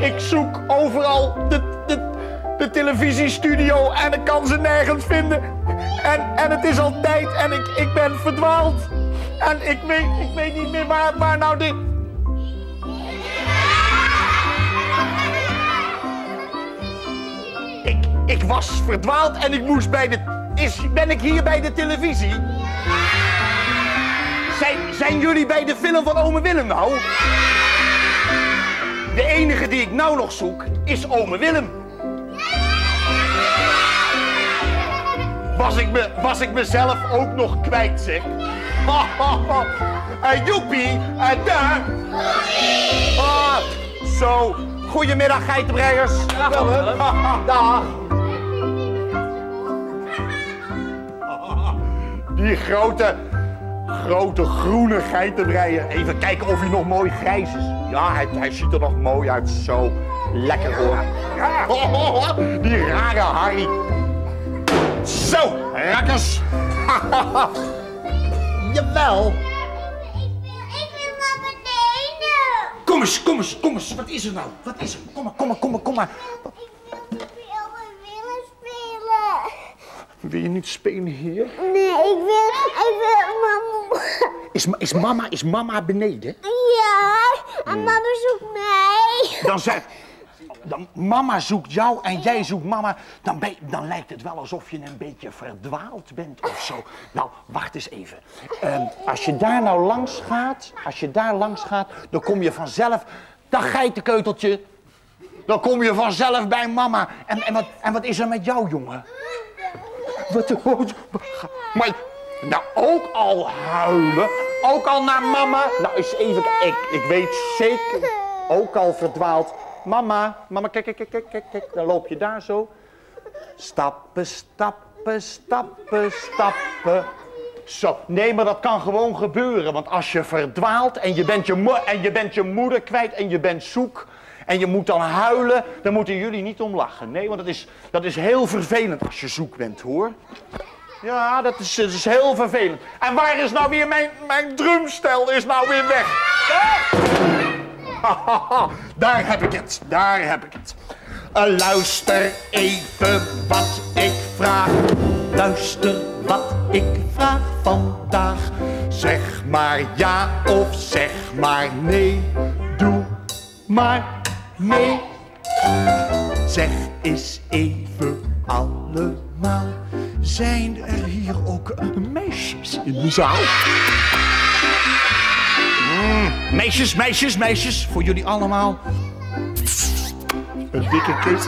Ik zoek overal de televisiestudio en ik kan ze nergens vinden. En het is al tijd en ik ben verdwaald. En ik weet niet meer waar nou dit... Ik was verdwaald en ik moest bij de... Ben ik hier bij de televisie? Zijn jullie bij de film van Ome Willem nou? De enige die ik nou nog zoek is Ome Willem. Was ik mezelf ook nog kwijt, zeg. En joepie, en daar. Zo, goedemiddag geitenbreiers. Dag. Die grote groene geitenbreier. Even kijken of hij nog mooi grijs is. Ja, hij ziet er nog mooi uit. Zo lekker hoor. Die rare Harry. Zo, rakkers. Jawel. Ik wil wat beneden. Kom eens. Wat is er nou? Wat is er? Kom maar. Wil je niet spelen hier? Nee, ik wil mama. Is mama beneden? Ja, en mama zoekt mij. Dan mama zoekt jou en jij zoekt mama. Dan lijkt het wel alsof je een beetje verdwaald bent of zo. Nou, wacht eens even. Als je daar langs gaat, dan kom je vanzelf... Dat geitenkeuteltje. Dan kom je vanzelf bij mama. En wat is er met jou, jongen? Wat? Maar, nou, ook al huilen, ook al naar mama. Nou, eens even, ik weet zeker, ook al verdwaald. Mama, kijk, dan loop je daar zo. Stappen. Zo, nee, maar dat kan gewoon gebeuren. Want als je verdwaalt en je bent je moeder kwijt en je bent zoek... en je moet dan huilen, dan moeten jullie niet om lachen. Nee, want dat is heel vervelend als je zoek bent, hoor. Ja, dat is heel vervelend. En waar is nou weer mijn drumstel? Is nou weer weg. Ah! Daar heb ik het. Luister even wat ik vraag. Luister wat ik vraag vandaag. Zeg maar ja of zeg maar nee. Doe maar... nee, zeg eens even allemaal, zijn er hier ook meisjes in de zaal? Meisjes, voor jullie allemaal een dikke kus.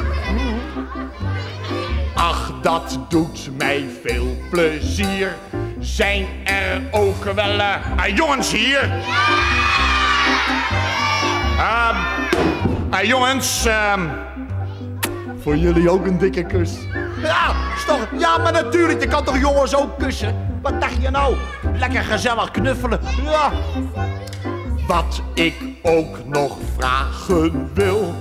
Ach, dat doet mij veel plezier, zijn er ook wel jongens hier? Jongens, voor jullie ook een dikke kus. Ja, maar natuurlijk, je kan toch jongens ook kussen? Wat dacht je nou? Lekker gezellig knuffelen. Ja. Wat ik ook nog vragen wil,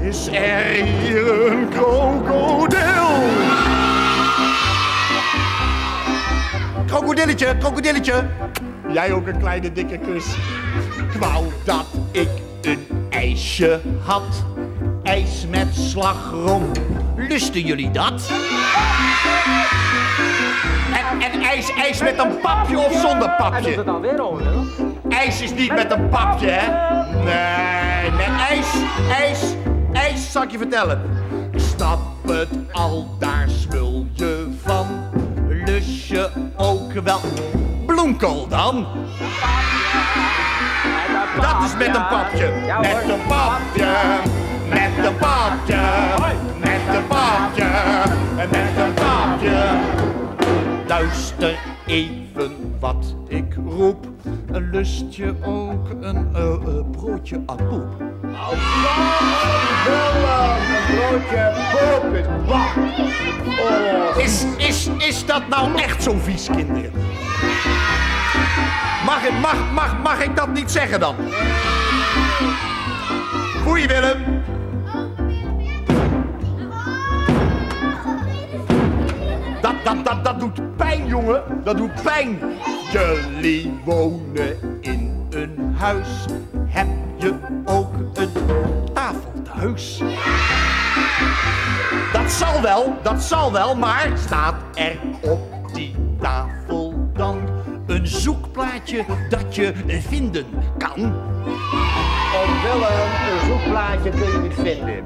is er hier een krokodil? Krokodilletje. Jij ook een kleine dikke kus. Ik wou dat ik een... ijsje had, ijs met slagroom. Lusten jullie dat? En ijs met een papje of zonder papje? Hij doet het alweer over, hoor. IJs is niet met een papje, hè? Nee, ijs, zal ik je vertellen. Ik snap het al, daar smul je van. Lust je ook wel bloemkool dan? Dat is met een papje, met een papje, met een papje, met een papje, met een papje. Luister even wat ik roep, lust je ook een broodje apoep? Nou, een broodje poep is bak. Is dat nou echt zo vies, kinderen? Mag ik dat niet zeggen dan? Goeie Willem. Dat doet pijn, jongen. Dat doet pijn. Jullie wonen in een huis. Heb je ook een tafelthuis? Ja! Dat zal wel, maar staat er op die tafel dan een zoekplaatje dat je vinden kan? Oh Willem, een zoekplaatje kun je niet vinden.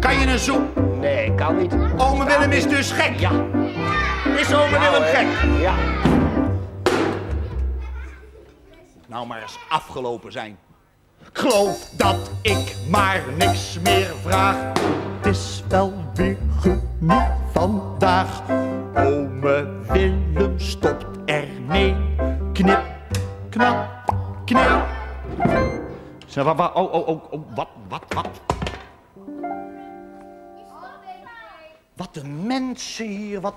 Kan je een zoek? Nee, kan niet. Ome Willem is dus gek? Ja. Is ome Willem gek? Ja. Nou maar eens afgelopen zijn. Ik geloof dat ik maar niks meer vraag. Het is wel weer genoeg vandaag. Ome Willem stopt ermee. Knip, knap, knip. Wat? Wat de mensen hier, wat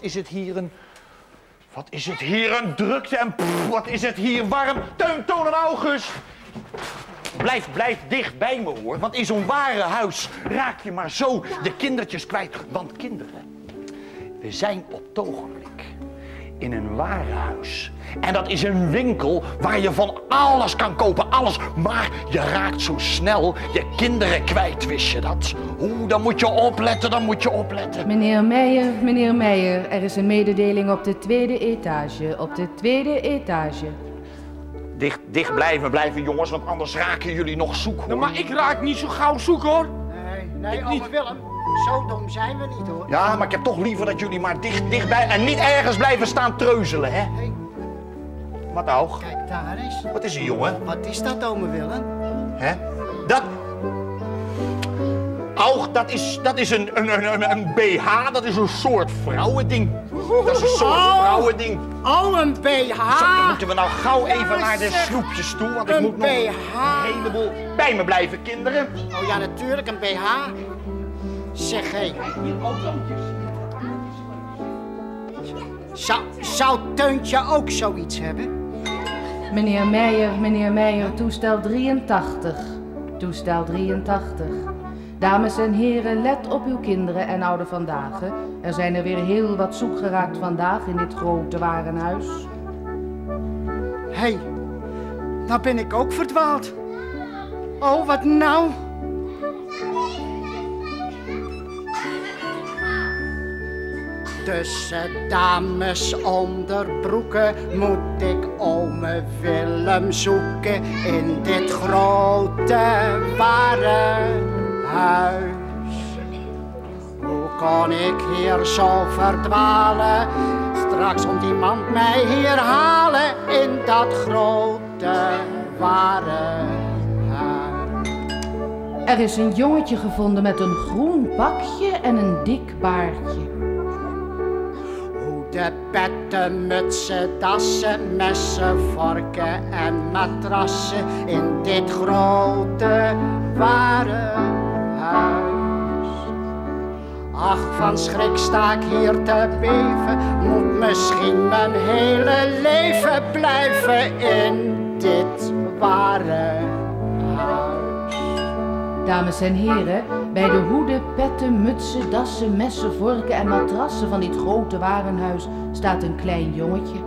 is het hier een drukte en pff, wat is het hier warm. Teun, Toon en August. Blijf dicht bij me hoor, want in zo'n ware huis raak je maar zo de kindertjes kwijt. Want kinderen, we zijn op het ogenblik in een ware huis. En dat is een winkel waar je van alles kan kopen, alles. Maar je raakt zo snel je kinderen kwijt, wist je dat? Oeh, dan moet je opletten, dan moet je opletten. Meneer Meijer, er is een mededeling op de tweede etage, op de tweede etage. Dicht blijven jongens, want anders raken jullie nog zoek hoor. Nee, maar ik raak niet zo gauw zoek hoor. Nee, ome Willem, zo dom zijn we niet hoor. Ja, maar ik heb toch liever dat jullie maar dichtbij en niet ergens blijven staan treuzelen, hè? Hey. Wat nou? Kijk daar eens. Wat is er, jongen? Wat is dat, ome Willem? Hè? Dat... Aug, dat is een BH, dat is een soort vrouwending. Dat is een soort vrouwending. Oh, een BH! Zo, dan moeten we nou gauw even naar de snoepjes toe, want ik moet nog een heleboel bij me blijven, kinderen. Oh ja, natuurlijk, een BH. Zeg, hé. Zou Teuntje ook zoiets hebben? Meneer Meijer, toestel 83. Toestel 83. Dames en heren, let op uw kinderen en oude vandaag. Er zijn er weer heel wat zoek geraakt vandaag in dit grote warenhuis. Hé, nou ben ik ook verdwaald. Oh, wat nou? Tussen dames onderbroeken moet ik ome Willem zoeken in dit grote warenhuis. Hoe kon ik hier zo verdwalen? Straks komt iemand mij hier halen in dat grote warenhuis. Er is een jongetje gevonden met een groen pakje en een dik baardje. De petten, mutsen, dassen, messen, vorken en matrassen in dit grote warenhuis. Ach, van schrik sta ik hier te beven, moet misschien mijn hele leven blijven in dit warenhuis. Dames en heren, bij de hoeden, petten, mutsen, dassen, messen, vorken en matrassen van dit grote warenhuis staat een klein jongetje.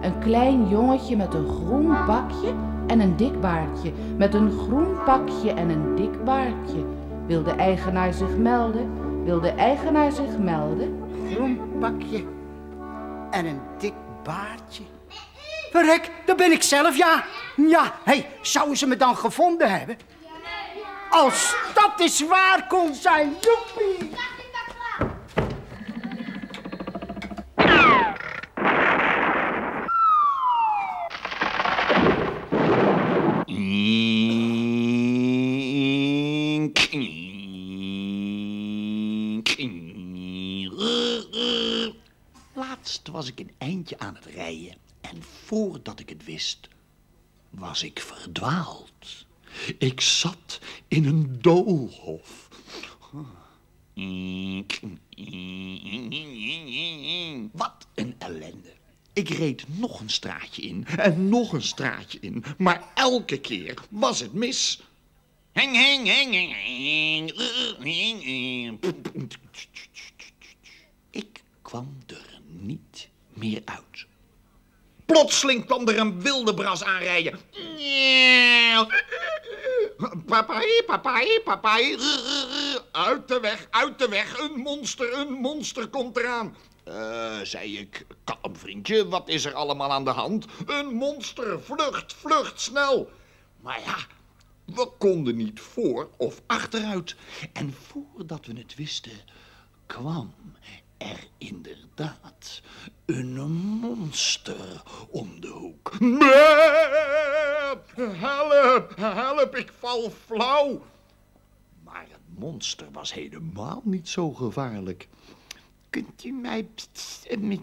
Een klein jongetje met een groen pakje en een dik baardje. Met een groen pakje en een dik baardje. Wil de eigenaar zich melden? Wil de eigenaar zich melden? Groen pakje en een dik baardje. Verrek, dat ben ik zelf, ja. Ja, hey, zouden ze me dan gevonden hebben? Als dat is waar kon zijn, joepie! Laatst was ik een eindje aan het rijden en voordat ik het wist, was ik verdwaald. Ik zat in een doolhof. Wat een ellende. Ik reed nog een straatje in en nog een straatje in. Maar elke keer was het mis. Ik kwam er niet meer uit. Plotseling kwam er een wilde bras aanrijden. Papai, papai, papai. Uit de weg, uit de weg. Een monster komt eraan. Zei ik, kalm vriendje, wat is er allemaal aan de hand? Een monster, vlucht, vlucht, snel. Maar ja, we konden niet voor of achteruit. En voordat we het wisten, kwam er inderdaad een monster om de hoek. Help, help, ik val flauw. Maar het monster was helemaal niet zo gevaarlijk. Kunt u mij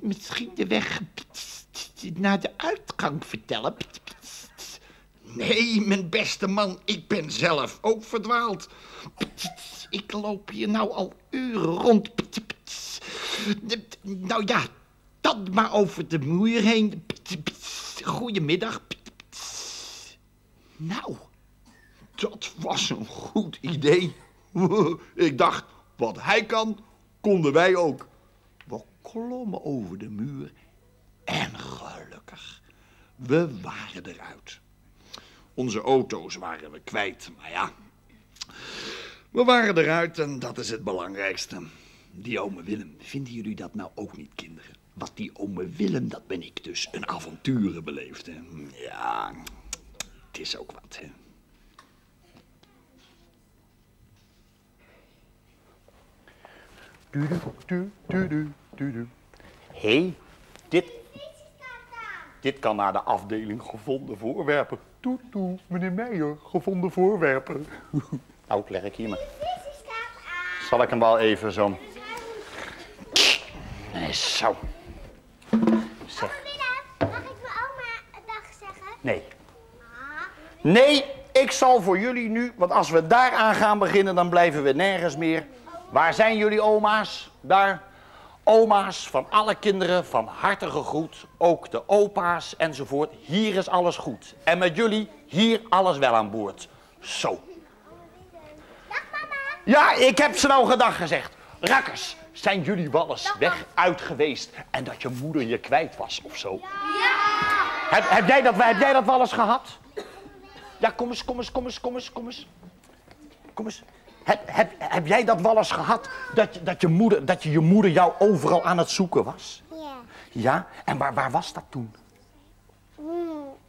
misschien de weg naar de uitgang vertellen? Nee, mijn beste man, ik ben zelf ook verdwaald. Ik loop hier nou al uren rond. Nou ja, dat maar over de muur heen. Goedemiddag. Nou, dat was een goed idee. Ik dacht, wat hij kan, konden wij ook. We klommen over de muur en gelukkig, we waren eruit. Onze auto's waren we kwijt, maar ja, we waren eruit en dat is het belangrijkste. Die ome Willem, vinden jullie dat nou ook niet, kinderen? Wat die ome Willem, dat ben ik dus, een avonturen beleefd, hè? Ja, het is ook wat, hè. Hé, dit kan naar de afdeling gevonden voorwerpen. Toet, toet, meneer Meijer, gevonden voorwerpen. Nou, leg ik hier maar. Zal ik hem wel even zo... Nee, zo. Zeg. Mag ik mijn oma dag zeggen? Nee. Nee, ik zal voor jullie nu, want als we daaraan gaan beginnen, dan blijven we nergens meer. Waar zijn jullie oma's? Daar. Oma's van alle kinderen, van harte gegroet. Ook de opa's enzovoort. Hier is alles goed. En met jullie, hier alles wel aan boord. Zo. Dag mama. Ja, ik heb ze nou gedag gezegd. Rakkers, zijn jullie wel eens weg uit geweest en dat je moeder je kwijt was of zo? Ja! Heb jij dat wel eens gehad? Ja, kom eens. Kom eens. Heb jij dat wel eens gehad, dat je moeder jou overal aan het zoeken was? Ja. Ja? En waar was dat toen?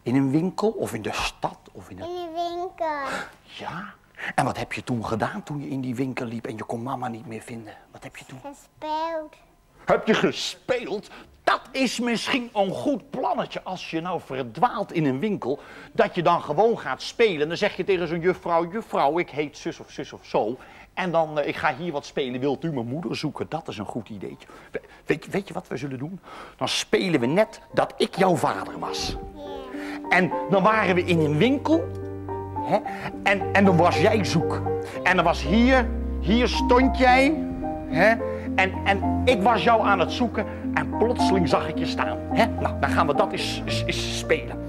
In een winkel of in de stad? Of in een winkel. Ja? En wat heb je toen gedaan toen je in die winkel liep en je kon mama niet meer vinden? Wat heb je toen? Gespeeld. Heb je gespeeld? Dat is misschien een goed plannetje als je nou verdwaalt in een winkel, dat je dan gewoon gaat spelen. Dan zeg je tegen zo'n juffrouw, juffrouw, ik heet zus of zo. En dan, ik ga hier wat spelen, wilt u mijn moeder zoeken? Dat is een goed ideetje. Weet je wat we zullen doen? Dan spelen we net dat ik jouw vader was. En dan waren we in een winkel, hè? En dan was jij zoek. En dan was hier stond jij, hè? En ik was jou aan het zoeken en plotseling zag ik je staan. Hè? Nou, dan gaan we dat eens spelen.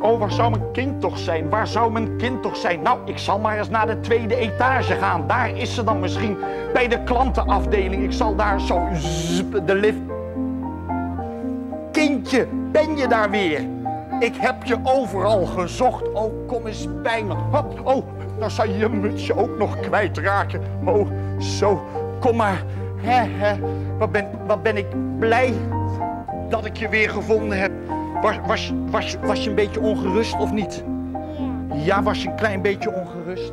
Oh, waar zou mijn kind toch zijn? Waar zou mijn kind toch zijn? Nou, ik zal maar eens naar de tweede etage gaan. Daar is ze dan misschien bij de klantenafdeling. Ik zal daar zo de lift... Kindje, ben je daar weer? Ik heb je overal gezocht. Oh, kom eens bij me. Hop, oh, dan zal je je mutsje ook nog kwijtraken. Oh, zo, kom maar. Wat ben ik blij dat ik je weer gevonden heb. Was je een beetje ongerust of niet? Ja, was je een klein beetje ongerust?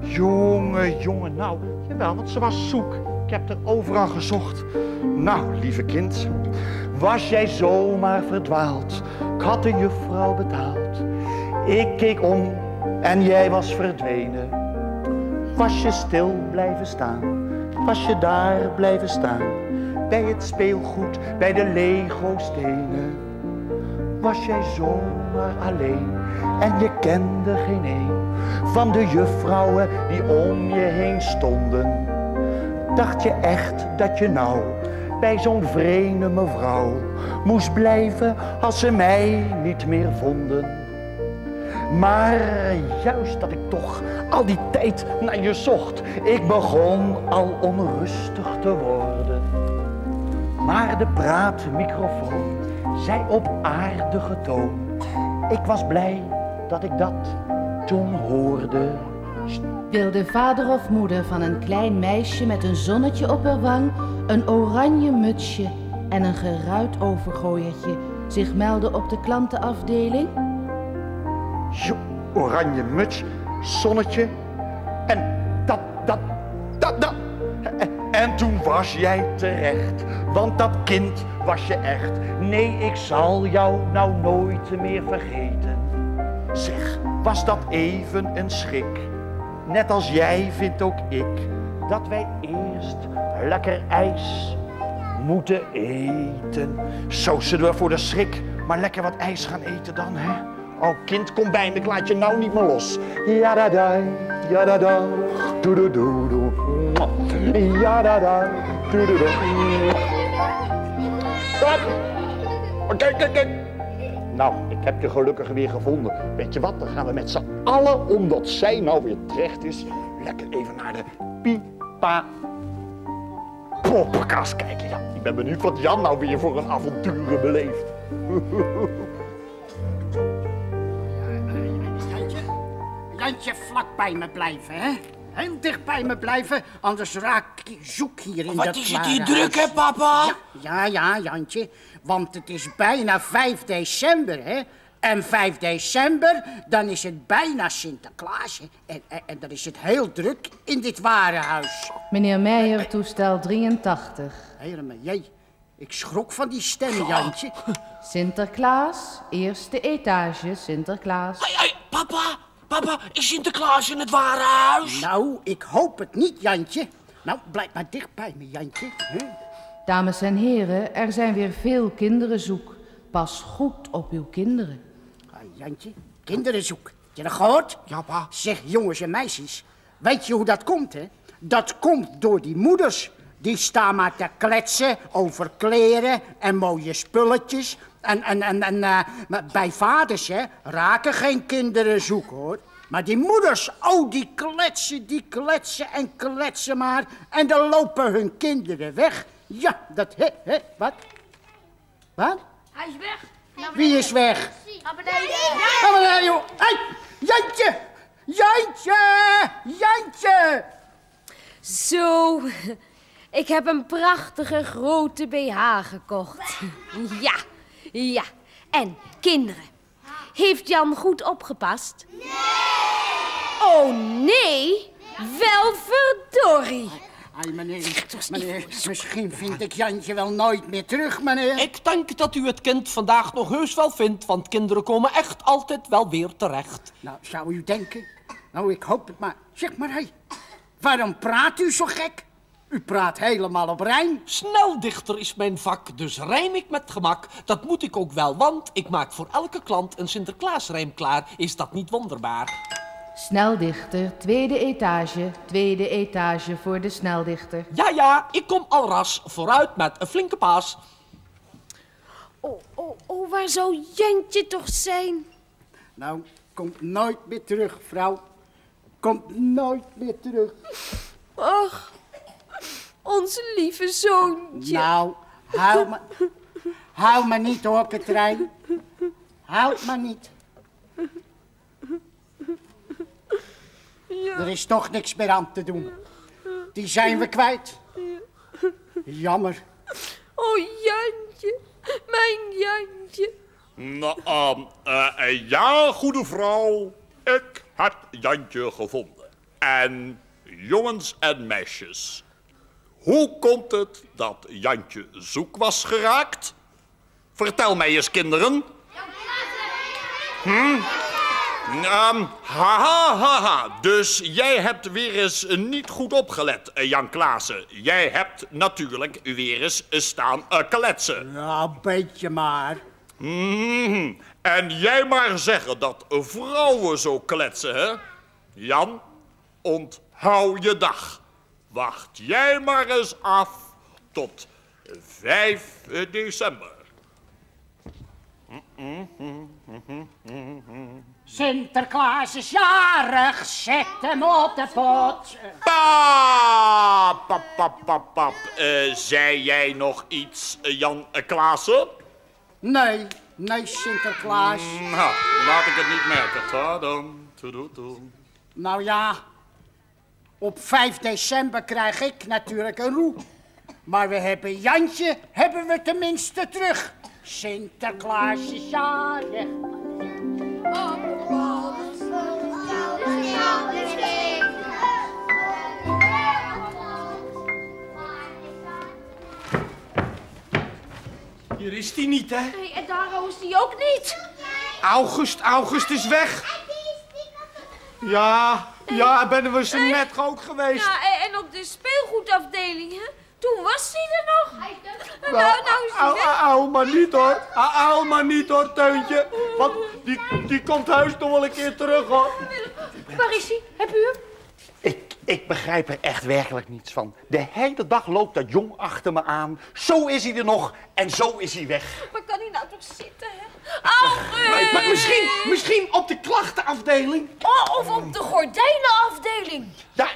Jongen, nou, jawel, want ze was zoek. Ik heb er overal gezocht. Nou, lieve kind, was jij zomaar verdwaald? Ik had de juffrouw betaald. Ik keek om en jij was verdwenen. Was je stil blijven staan? Was je daar blijven staan, bij het speelgoed, bij de Lego-stenen? Was jij zomaar alleen en je kende geen een van de juffrouwen die om je heen stonden? Dacht je echt dat je nou bij zo'n vreemde mevrouw moest blijven als ze mij niet meer vonden? Maar juist dat ik toch al die tijd naar je zocht, ik begon al onrustig te worden. Maar de praatmicrofoon zei op aardige toon, ik was blij dat ik dat toen hoorde... wilde vader of moeder van een klein meisje met een zonnetje op haar wang, een oranje mutsje en een geruit overgooiertje zich melden op de klantenafdeling? Jo, oranje muts, zonnetje en dat. En toen was jij terecht, want dat kind was je echt. Nee, ik zal jou nou nooit meer vergeten. Zeg, was dat even een schrik? Net als jij vindt ook ik dat wij eerst lekker ijs moeten eten. Zo zullen we voor de schrik maar lekker wat ijs gaan eten dan, hè? Oh, kind, kom bij me, ik laat je nou niet meer los. Ja-da-da, doe-doe-doe-doe. Ja-da-da, doe-doe-doe. Stop! Kijk. Nou, ik heb je gelukkig weer gevonden. Weet je wat, dan gaan we met z'n allen, omdat zij nou weer terecht is, lekker even naar de pipa poppenkast kijken. Ja, ik ben benieuwd wat Jan nou weer voor een avonturen beleeft. Jantje, vlak bij me blijven, hè? Heel dicht bij me blijven, anders raak ik zoek hier in dat klare huis. Wat is het hier druk, hè, papa? Ja, Jantje, want het is bijna 5 december, hè? En 5 december, dan is het bijna Sinterklaas, hè? En dan is het heel druk in dit warenhuis. Meneer Meijer, toestel 83. Helemaal, jee. Ik schrok van die stem, Jantje. Sinterklaas, eerste etage, Sinterklaas. Hoi, papa! Papa, is Sinterklaas in het warenhuis? Nou, ik hoop het niet, Jantje. Nou, blijf maar dicht bij me, Jantje. Huh? Dames en heren, er zijn weer veel kinderen zoek. Pas goed op uw kinderen. Ah, Jantje, kinderen zoek. Heb je dat gehoord? Ja, pa. Zeg, jongens en meisjes, weet je hoe dat komt, hè? Dat komt door die moeders. Die staan maar te kletsen over kleren en mooie spulletjes. En bij vaders, hè, raken geen kinderen zoek, hoor. Maar die moeders, oh, die kletsen maar. En dan lopen hun kinderen weg. Ja, dat, wat? Hij is weg. Wie is weg? Naar beneden. Naar beneden, joh. Hey, Jantje! Zo... ik heb een prachtige grote BH gekocht. Ja. En kinderen, heeft Jan goed opgepast? Nee! Oh nee? Wel verdorie. Ai, meneer, misschien vind ik Jantje wel nooit meer terug, meneer. Ik denk dat u het kind vandaag nog heus wel vindt, want kinderen komen echt altijd wel weer terecht. Nou, zou u denken? Nou, ik hoop het maar. Zeg maar, hé, waarom praat u zo gek? U praat helemaal op rijm. Sneldichter is mijn vak, dus rijm ik met gemak. Dat moet ik ook wel, want ik maak voor elke klant een Sinterklaasrijm klaar. Is dat niet wonderbaar? Sneldichter, tweede etage voor de sneldichter. Ja, ik kom al ras vooruit met een flinke paas. Oh, waar zou Jantje toch zijn? Nou, komt nooit meer terug, vrouw. Komt nooit meer terug. Ach... ons lieve zoontje. Nou, hou me niet hoor, Katrijn. Hou me niet. Ja. Er is toch niks meer aan te doen. Die zijn we kwijt. Jammer. Oh, Jantje. Mijn Jantje. Nou, ja, goede vrouw. Ik heb Jantje gevonden. En jongens en meisjes... hoe komt het dat Jantje zoek was geraakt? Vertel mij eens, kinderen. Dus jij hebt weer eens niet goed opgelet, Jan Klaasen. Jij hebt natuurlijk weer eens staan kletsen. Ja, een beetje maar. En jij maar zeggen dat vrouwen zo kletsen, hè? Jan, onthoud je dag. Wacht jij maar eens af tot 5 december. Sinterklaas is jarig, zet hem op de pot. Pap, zei jij nog iets, Jan Klaasen? Nee, Nee, Sinterklaas. Nou, laat ik het niet merken. Tadam, toedoedoem. Nou ja, op 5 december krijg ik natuurlijk een roe. Maar we hebben Jantje, hebben we tenminste terug. Sinterklaas is jarig. Hier is die niet, hè? Nee, en Daro is die ook niet. August is weg. Ja, ja, ben we ze net ook geweest. Ja, en op de speelgoedafdeling, hè? Toen was hij er nog. Nou is hij weg. Au, maar niet hoor. Au, maar niet hoor, Teuntje. Want die komt heus nog wel een keer terug, hoor. Waar is hij? Heb u hem? Ik begrijp er echt werkelijk niets van. De hele dag loopt dat jong achter me aan. Zo is hij er nog en zo is hij weg. Maar kan hij nou toch zitten, hè? August! Maar misschien op de klachtenafdeling. Oh, of op de gordijnenafdeling. Ja,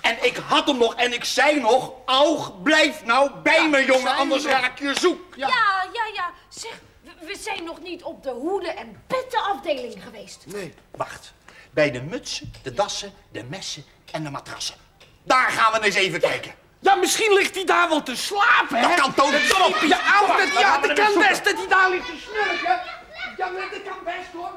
en ik had hem nog en ik zei nog... Aug, blijf nou bij me, jongen, anders raak je zoek. Ja. Zeg, we zijn nog niet op de hoeden- en pettenafdeling geweest. Nee, wacht. Bij de mutsen, de dassen, de messen en de matrassen. Daar gaan we eens even kijken. Ja, misschien ligt hij daar wel te slapen, hè? Dat kan toch niet. Kom op, je oude. Ja, dat kan best dat hij daar ligt te snurken. Ja, dat kan best, hoor.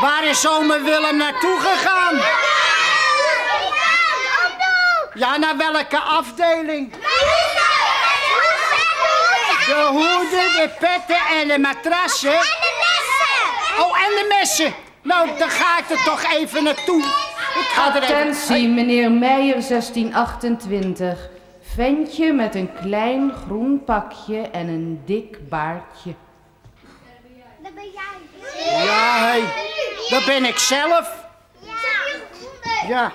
Waar is Ome Willem naartoe gegaan? Ja, naar welke afdeling? De hoeden, de petten en de matrassen. En de messen. Oh, en de messen. Nou, dan ga ik er toch even naartoe. Attentie, meneer Meijer, 1628. Ventje met een klein groen pakje en een dik baardje. Dat ben jij. Ja, hé. Dat ben ik zelf. Ja. Heb je gevonden? Ja.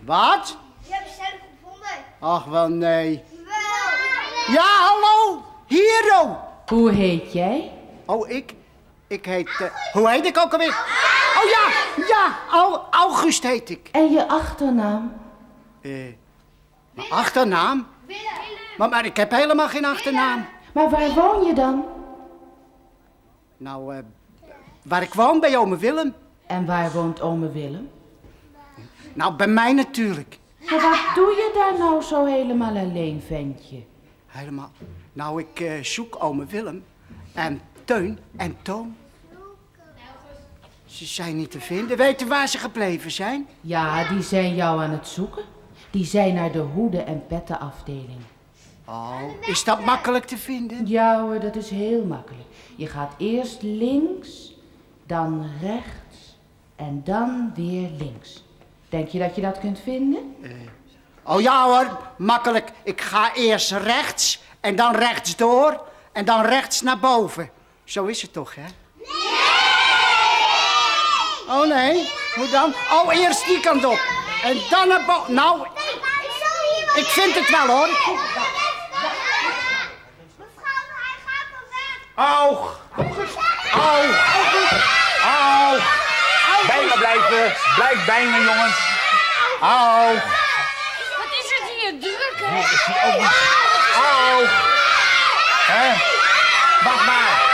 Wat? Je hebt zelf gevonden. Ach, wel nee. Wel. Ja, hallo. Hero. Hoe heet jij? Oh, ik heet... hoe heet ik ook alweer? Oh, ja. August heet ik. En je achternaam? Mijn achternaam? Willem. Maar ik heb helemaal geen achternaam. Maar waar woon je dan? Nou, waar ik woon, bij Ome Willem. En waar woont Ome Willem? Nou, bij mij natuurlijk. Maar wat doe je daar nou zo helemaal alleen, ventje? Helemaal? Nou, ik zoek Ome Willem en Teun en Toon. Ze zijn niet te vinden. Weet je waar ze gebleven zijn? Ja, die zijn jou aan het zoeken. Die zijn naar de hoeden- en pettenafdeling. Oh, is dat makkelijk te vinden? Ja hoor, dat is heel makkelijk. Je gaat eerst links, dan rechts en dan weer links. Denk je dat kunt vinden? Oh ja hoor, makkelijk. Ik ga eerst rechts en dan rechts door en dan rechts naar boven. Zo is het toch, hè? Nee! Oh nee, hoe dan? Oh, eerst die kant op en dan naar boven. Nou, ik vind het wel hoor. Au! Bij me blijven, blijf bij me, jongens. Au! Wat is het hier druk, hè? Au! Hè? Wacht maar.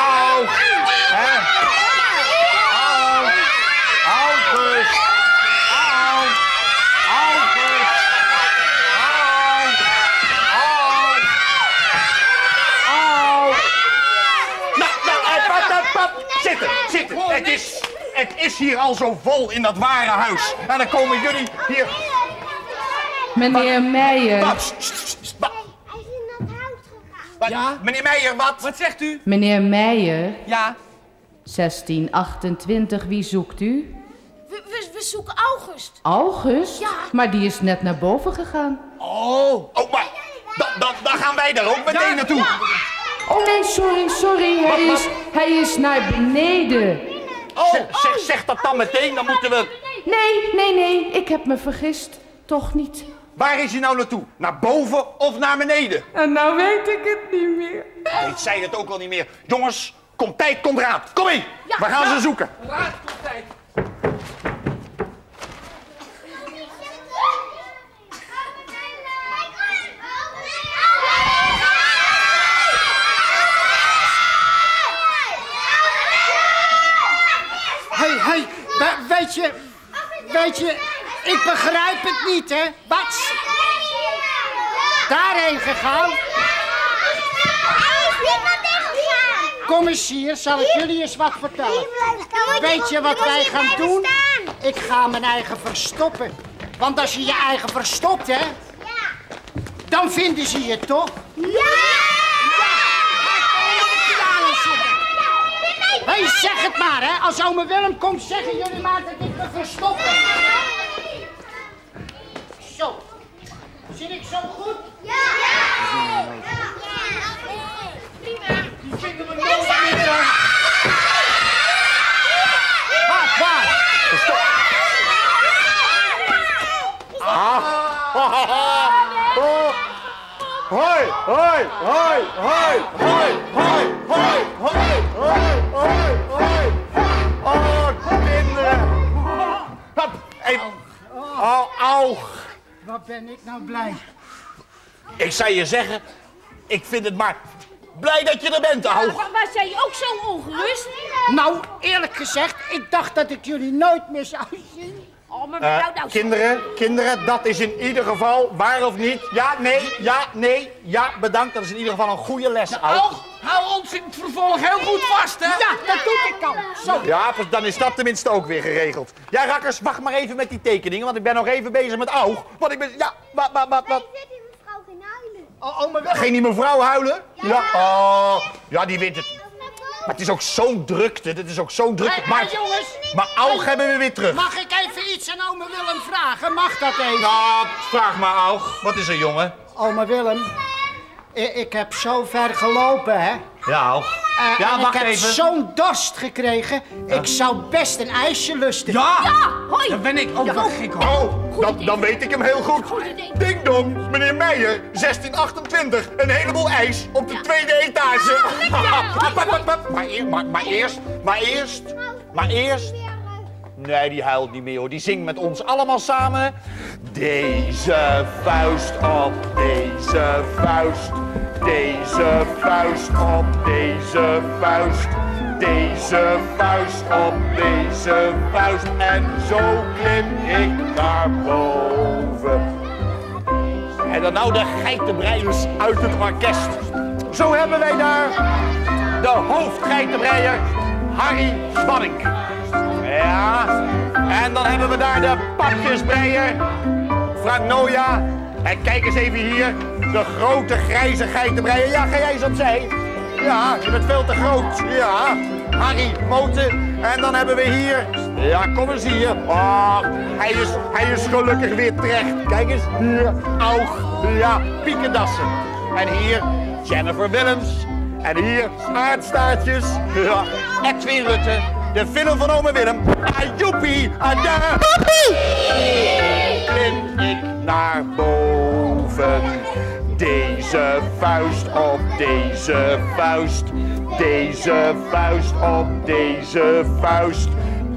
Au! Hè? Au! August! Au! August! Zitten. Het is hier al zo vol in dat ware huis. En dan komen jullie hier... Meneer Meijer... Hij is in dat huis gegaan. Ja? Meneer Meijer, wat? Wat zegt u? Meneer Meijer... Ja? 1628, wie zoekt u? We zoeken August. August? Ja. Maar die is net naar boven gegaan. Oh, maar... Dan gaan wij daar ook meteen naartoe. Ja. Oh nee, sorry, hij is naar beneden. Zeg dat dan meteen, dan moeten we... Nee, ik heb me vergist. Toch niet. Waar is hij nou naartoe? Naar boven of naar beneden? En nou weet ik het niet meer. Weet zij het ook al niet meer. Jongens, komt tijd, komt raad. Kom mee, we gaan ze zoeken. Raad, komt tijd. Hey, weet je, ik begrijp het niet, hè? Wat? Daarheen gegaan? Kom eens hier, zal ik jullie eens wat vertellen. Weet je wat wij gaan doen? Ik ga mijn eigen verstoppen. Want als je je eigen verstopt, hè? Dan vinden ze je toch? Hey, zeg het maar, hè. Als ome Willem komt, zeggen jullie maar dat ik me verstop heb. Zo. Zit ik zo goed? Ja! Ja! Prima. Die zitten me nooit meer aan. Waar? Verstop. Hoi, hoi, hoi, hoi, hoi, hoi, hoi, hoi, hoi, hoi, hoi. Oh, kinderen. Au. Wat ben ik nou blij. Ik zou je zeggen, ik vind het maar blij dat je er bent, au. Maar zijn je ook zo ongerust? Nou, eerlijk gezegd, ik dacht dat ik jullie nooit meer zou zien. Kinderen, dat is in ieder geval, waar of niet, ja, bedankt. Dat is in ieder geval een goede les, nou, oud. Hou ons in het vervolg heel goed vast, hè? Ja, dat doe ik al. Zo. Ja, dan is dat tenminste ook weer geregeld. Ja, rakkers, wacht maar even met die tekeningen, want ik ben nog even bezig met oog. Want ik ben, wat? Ik weet die mevrouw geen huilen. Ging die mevrouw huilen? Ja. Ja, die wint het. Maar het is ook zo'n drukte, dit is ook zo'n drukte. Maar Aug hebben we weer terug. Mag ik even iets aan ome Willem vragen? Mag dat even? Nou, vraag maar, Aug. Wat is er, jongen? Ome Willem, ik heb zo ver gelopen, hè? Ja, Aug. Ik heb zo'n dorst gekregen. Ja. Ik zou best een ijsje lusten. Ja, hoi. Dan ben ik ook wel gek, hoor. Oh, dan weet ik hem heel goed. Ding dong, meneer Meijer, 1628. Een heleboel ijs op de tweede etage. Maar eerst... Nee, die huilt niet meer, hoor. Die zingt met ons allemaal samen. Deze vuist op deze vuist. Deze vuist op deze vuist. Deze vuist op deze vuist. En zo klim ik naar boven. En dan nou de geitenbreiers uit het orkest. Zo hebben wij daar de hoofdgeitenbreier Harry Spanning. Ja, en dan hebben we daar de pakjesbreier Frank Noya. En kijk eens even hier, de grote grijze geitenbreier. Ja, ga jij eens opzij. Ja, je bent veel te groot. Ja, Harry Mooten. En dan hebben we hier, ja, kom eens hier. Oh, hij is gelukkig weer terecht. Kijk eens, hier, Aug. Ja, Pieke Dassen. En hier, Jennifer Willems. En hier, Aart Staartjes. Ja, Edwin Rutten. De film van ome Willem. Ajoepie, ada. Klim ik naar boven. Deze vuist op deze vuist. Deze vuist op deze vuist.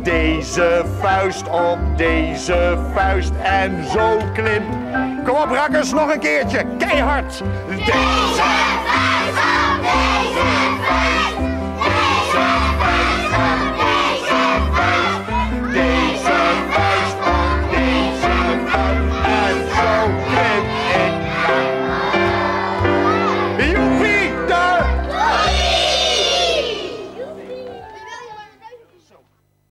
Deze vuist op deze vuist. En zo klim. Kom op, rakkers, nog een keertje. Keihard. Deze